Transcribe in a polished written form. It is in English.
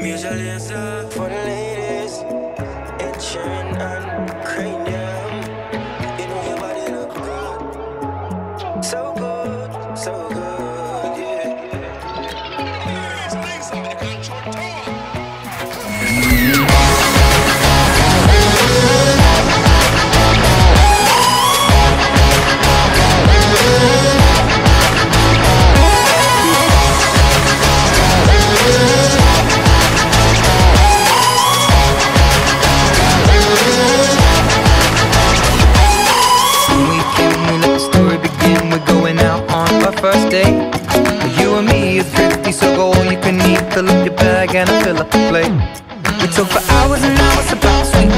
Music for the ladies, itching and cranium. You know your body look good, so good, so good, yeah. First date, you and me is thrifty, so go all you can eat. Fill up your bag and I fill up the plate. We talk for hours and hours about sweet